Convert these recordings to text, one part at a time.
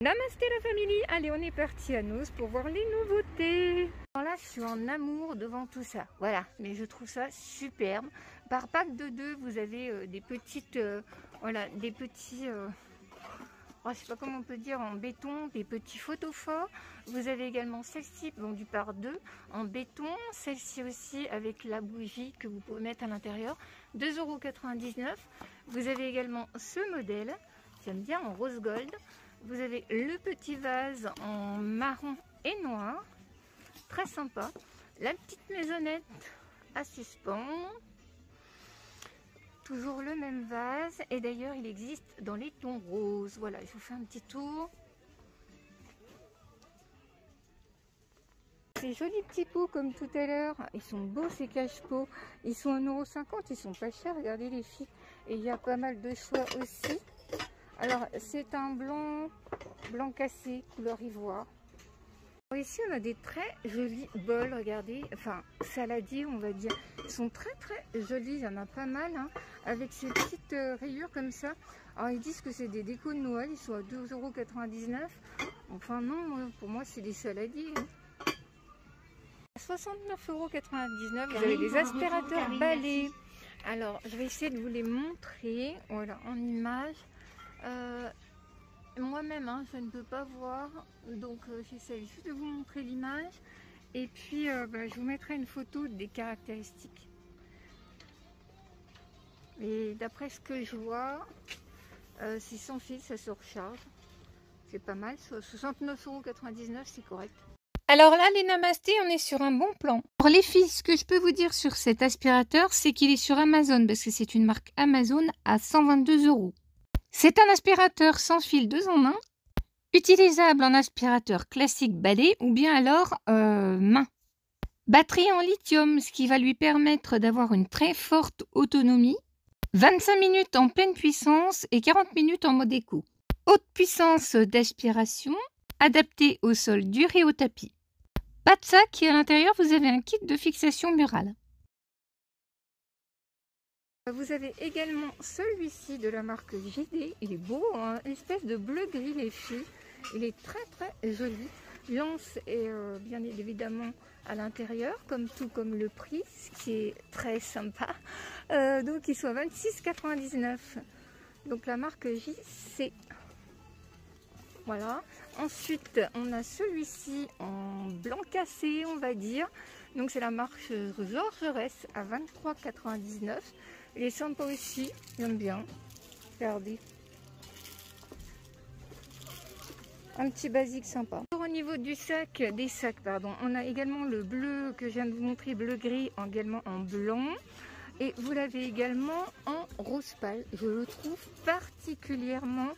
Namasté la famille, allez on est parti à Noz pour voir les nouveautés. Alors là je suis en amour devant tout ça, voilà, mais je trouve ça superbe. Par pack de deux vous avez des petites, voilà, des petits, oh, je sais pas comment on peut dire, en béton, des petits photophores. Vous avez également celle-ci, vendue par deux, en béton, celle-ci aussi avec la bougie que vous pouvez mettre à l'intérieur, 2,99 €. Vous avez également ce modèle, j'aime bien, en rose gold. Vous avez le petit vase en marron et noir, très sympa. La petite maisonnette à suspens, toujours le même vase. Et d'ailleurs, il existe dans les tons roses. Voilà, je vous fais un petit tour. Ces jolis petits pots comme tout à l'heure, ils sont beaux ces cache-pots. Ils sont 1,50 €, ils sont pas chers, regardez les filles. Et il y a pas mal de choix aussi. Alors, c'est un blanc cassé, couleur ivoire. Alors ici, on a des très jolis bols, regardez, enfin, saladiers, on va dire. Ils sont très, très jolis, il y en a pas mal, hein, avec ces petites rayures comme ça. Alors, ils disent que c'est des décos de Noël, ils sont à 2,99 €. Enfin, non, pour moi, c'est des saladiers, hein. 69,99 €, vous avez des aspirateurs balais. Alors, je vais essayer de vous les montrer, voilà, en image. Moi-même, hein, je ne peux pas voir, donc j'essaie juste de vous montrer l'image et puis je vous mettrai une photo des caractéristiques. Et d'après ce que je vois, c'est sans fil, ça se recharge, c'est pas mal, 69,99 €, c'est correct. Alors là, les namastés, on est sur un bon plan. Alors les filles, ce que je peux vous dire sur cet aspirateur, c'est qu'il est sur Amazon, parce que c'est une marque Amazon à 122 €. C'est un aspirateur sans fil 2 en 1, utilisable en aspirateur classique balai ou bien alors main. Batterie en lithium, ce qui va lui permettre d'avoir une très forte autonomie. 25 minutes en pleine puissance et 40 minutes en mode éco. Haute puissance d'aspiration, adaptée au sol dur et au tapis. Pas de sac et à l'intérieur vous avez un kit de fixation murale. Vous avez également celui-ci de la marque JD, il est beau, hein, une espèce de bleu-gris les filles, il est très très joli. Lance est bien évidemment à l'intérieur, comme tout comme le prix, ce qui est très sympa. Donc ils sont à 26,99 €, donc la marque JC. Voilà, ensuite on a celui-ci en blanc cassé on va dire, donc c'est la marque Georges Ress à 23,99 €. Il est sympa aussi, j'aime bien, regardez, un petit basique sympa. Au niveau du sac, des sacs pardon, on a également le bleu que je viens de vous montrer, bleu gris, également en blanc. Et vous l'avez également en rose pâle, je le trouve particulièrement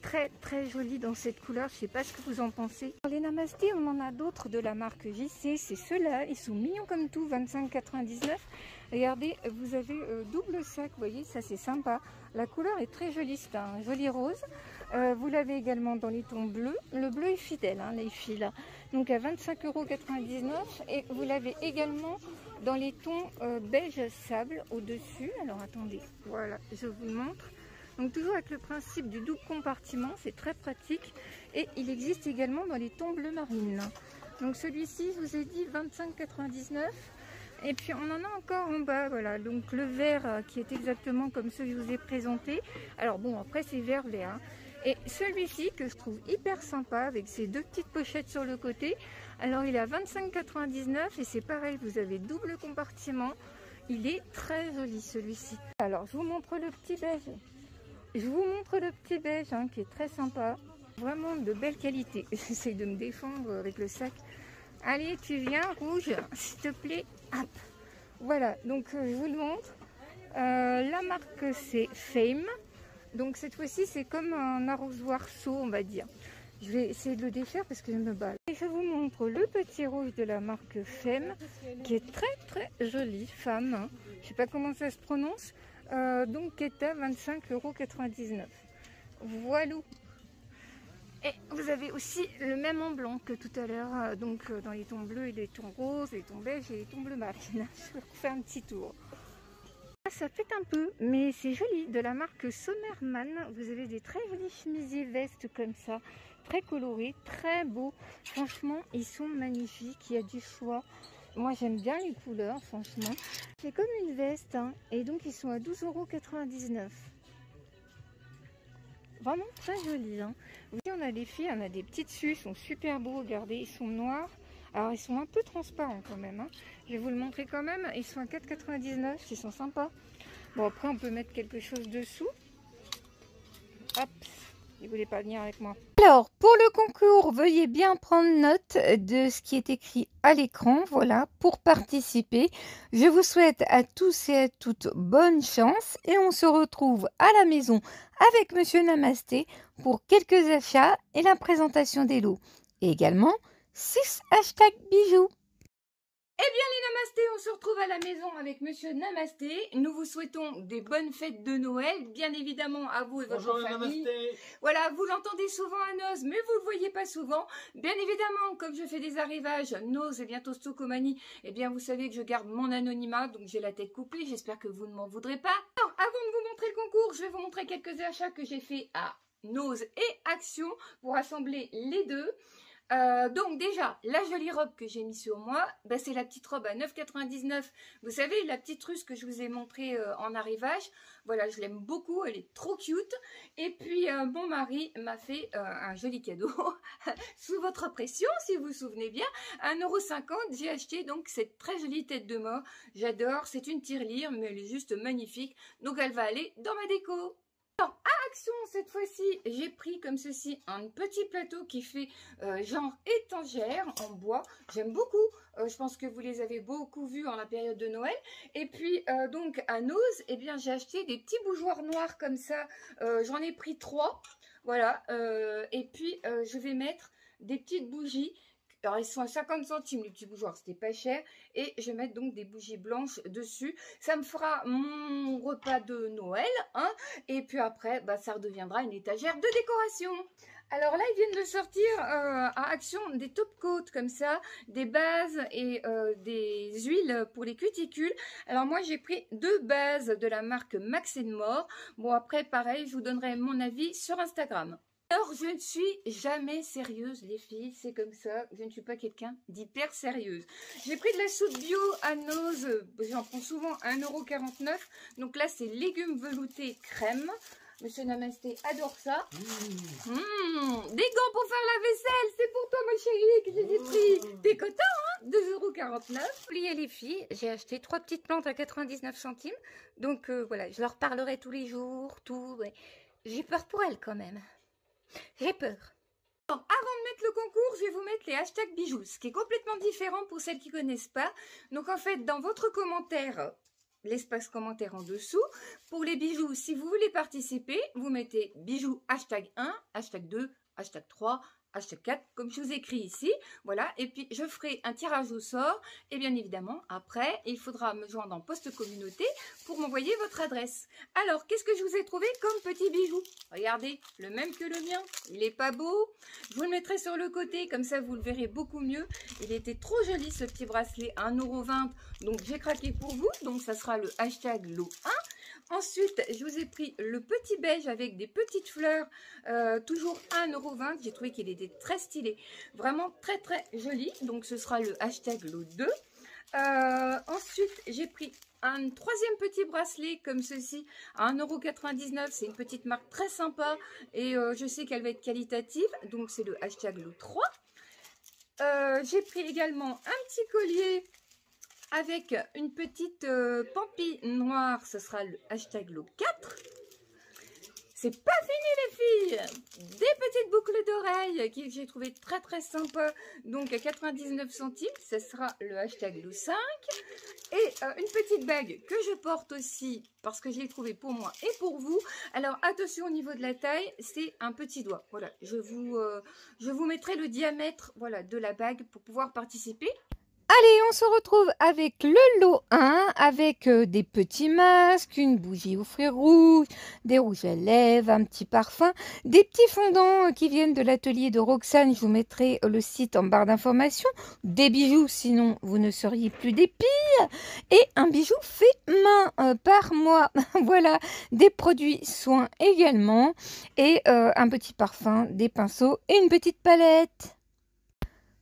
très très joli dans cette couleur, je sais pas ce que vous en pensez. Les namastés, on en a d'autres de la marque JC, c'est ceux-là, ils sont mignons comme tout, 25,99 €. Regardez, vous avez double sac, vous voyez, ça c'est sympa. La couleur est très jolie, c'est un joli rose. Vous l'avez également dans les tons bleus, le bleu est fidèle, hein, les filles là. Donc à 25,99 € et vous l'avez également dans les tons beige sable au-dessus. Alors attendez, voilà, je vous montre. Donc toujours avec le principe du double compartiment, c'est très pratique. Et il existe également dans les tons bleu marine. Donc celui-ci, je vous ai dit, 25,99 €. Et puis on en a encore en bas, voilà. Donc le vert qui est exactement comme ceux que je vous ai présenté. Alors bon, après c'est vert. Hein. Et celui-ci que je trouve hyper sympa avec ses deux petites pochettes sur le côté. Alors il est à 25,99 € et c'est pareil, vous avez double compartiment. Il est très joli celui-ci. Alors je vous montre le petit beige. Je vous montre le petit beige hein, qui est très sympa, vraiment de belle qualité. J'essaye de me défendre avec le sac. Allez, tu viens, rouge, s'il te plaît. Hop. Voilà, donc je vous le montre. La marque, c'est Fame. Donc cette fois-ci, c'est comme un arrosoir seau, on va dire. Je vais essayer de le défaire parce que je me balle. Et je vous montre le petit rouge de la marque Femme, qui est très très joli, Femme. Hein. Je sais pas comment ça se prononce. Donc qui est à 25,99 €. Voilà. Et vous avez aussi le même en blanc que tout à l'heure, donc dans les tons bleus et les tons roses, les tons beiges et les tons bleu marine. Je vais vous faire un petit tour. ça pète un peu, mais c'est joli, de la marque Sommerman. Vous avez des très jolies chemisiers vestes comme ça, très colorés, très beaux. Franchement, ils sont magnifiques, il y a du choix. Moi, j'aime bien les couleurs, franchement. C'est comme une veste, hein, et donc ils sont à 12,99 €. Vraiment très joli, hein. Vous voyez, on a des filles, on a des petites suisses, ils sont super beaux, regardez, ils sont noirs. Alors, ils sont un peu transparents quand même, hein. Je vais vous le montrer quand même. Ils sont à 4,99 €, ils sont sympas. Bon, après, on peut mettre quelque chose dessous. Hop, il ne voulait pas venir avec moi. Alors, pour le concours, veuillez bien prendre note de ce qui est écrit à l'écran. Voilà, pour participer. Je vous souhaite à tous et à toutes bonne chance. Et on se retrouve à la maison avec Monsieur Namasté pour quelques achats et la présentation des lots. Et également, 6 hashtags bijoux. Eh bien les Namastés, on se retrouve à la maison avec Monsieur Namasté. Nous vous souhaitons des bonnes fêtes de Noël, bien évidemment à vous et votre famille. Namasté. Voilà, vous l'entendez souvent à Noz, mais vous ne le voyez pas souvent. Bien évidemment, comme je fais des arrivages, Noz et bientôt Stokomanie, eh bien vous savez que je garde mon anonymat, donc j'ai la tête couplée, j'espère que vous ne m'en voudrez pas. Alors, avant de vous montrer le concours, je vais vous montrer quelques achats que j'ai fait à Noz et Action pour rassembler les deux. Donc déjà, la jolie robe que j'ai mise sur moi, bah c'est la petite robe à 9,99 €. Vous savez, la petite russe que je vous ai montrée en arrivage. Voilà, je l'aime beaucoup, elle est trop cute. Et puis, mon mari m'a fait un joli cadeau, sous votre pression, si vous vous souvenez bien. 1,50 €, j'ai acheté donc cette très jolie tête de mort. J'adore, c'est une tirelire, mais elle est juste magnifique. Donc, elle va aller dans ma déco. Alors, à Action, cette fois-ci, j'ai pris comme ceci un petit plateau qui fait genre étagère en bois. J'aime beaucoup. Je pense que vous les avez beaucoup vus en la période de Noël. Et puis, donc, à Noz, eh bien, j'ai acheté des petits bougeoirs noirs comme ça. J'en ai pris 3. Voilà. Et puis, je vais mettre des petites bougies. Alors, ils sont à 50 centimes, les petits bougeoirs, c'était pas cher. Et je vais mettre donc des bougies blanches dessus. Ça me fera mon repas de Noël, hein. Et puis après, bah, ça redeviendra une étagère de décoration. Alors là, ils viennent de sortir à Action des top coats comme ça, des bases et des huiles pour les cuticules. Alors moi, j'ai pris 2 bases de la marque Max & More. Bon, après, pareil, je vous donnerai mon avis sur Instagram. Alors, je ne suis jamais sérieuse, les filles, c'est comme ça, je ne suis pas quelqu'un d'hyper sérieuse. J'ai pris de la soupe bio à Noz, j'en prends souvent à 1,49 €, donc là c'est légumes veloutés crème. Monsieur Namasté adore ça. Des gants pour faire la vaisselle, c'est pour toi ma chérie que j'ai des prix. T'es content, hein, 2,49 €. Oubliez les filles, j'ai acheté 3 petites plantes à 99 centimes, donc voilà, je leur parlerai tous les jours, tout, ouais. J'ai peur pour elles quand même. J'ai peur. Bon, avant de mettre le concours, je vais vous mettre les hashtags bijoux, ce qui est complètement différent pour celles qui ne connaissent pas. Donc en fait, dans votre commentaire, l'espace commentaire en dessous, pour les bijoux, si vous voulez participer, vous mettez bijoux hashtag 1, hashtag 2, hashtag 3, hashtag 4, comme je vous écris ici. Voilà, et puis je ferai un tirage au sort. Et bien évidemment, après, il faudra me joindre en poste communauté pour m'envoyer votre adresse. Alors, qu'est-ce que je vous ai trouvé comme petit bijou? Regardez, le même que le mien. Il n'est pas beau. Je vous le mettrai sur le côté, comme ça vous le verrez beaucoup mieux. Il était trop joli ce petit bracelet, 1,20 €. Donc, j'ai craqué pour vous. Donc, ça sera le hashtag lot 1. Ensuite, je vous ai pris le petit beige avec des petites fleurs, toujours 1,20 €. J'ai trouvé qu'il était très stylé, vraiment très très joli. Donc ce sera le hashtag lot 2. Ensuite, j'ai pris un troisième petit bracelet comme ceci à 1,99 €. C'est une petite marque très sympa et je sais qu'elle va être qualitative. Donc c'est le hashtag lot 3. J'ai pris également un petit collier avec une petite pampille noire, ce sera le hashtag lot 4. C'est pas fini les filles! Des petites boucles d'oreilles que j'ai trouvées très très sympa. Donc à 99 centimes, ce sera le hashtag lot 5. Et une petite bague que je porte aussi parce que je l'ai trouvée pour moi et pour vous. Alors attention au niveau de la taille, c'est un petit doigt. Voilà, je vous mettrai le diamètre, voilà, de la bague pour pouvoir participer. Allez, on se retrouve avec le lot 1, avec des petits masques, une bougie aux fruits rouges, des rouges à lèvres, un petit parfum, des petits fondants qui viennent de l'atelier de Roxane. Je vous mettrai le site en barre d'information. Des bijoux, sinon vous ne seriez plus des pires. Et un bijou fait main par moi. Voilà, des produits soins également. Et un petit parfum, des pinceaux et une petite palette.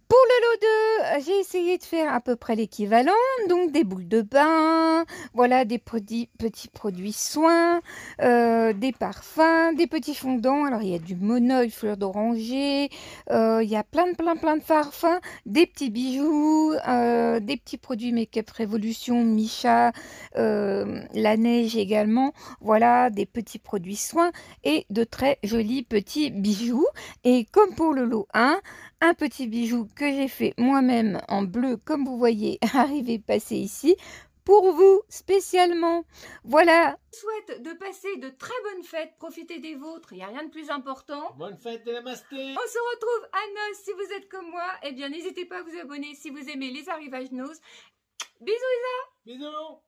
Pour le lot 2, j'ai essayé de faire à peu près l'équivalent, donc des boules de bain, voilà, des petits produits soins, des parfums, des petits fondants. Alors il y a du monoï, fleur d'oranger, il y a plein de parfums, des petits bijoux, des petits produits Make Up Revolution, Misha, la neige également, voilà, des petits produits soins et de très jolis petits bijoux. Et comme pour le lot 1, un petit bijou que j'ai fait moi-même en bleu, comme vous voyez arriver passer ici, pour vous spécialement. Voilà. Je souhaite de passer de très bonnes fêtes, profitez des vôtres, il n'y a rien de plus important. Bonne fête et namasté. On se retrouve à Noz si vous êtes comme moi. Eh bien, n'hésitez pas à vous abonner si vous aimez les arrivages Noz. Bisous Isa. Bisous.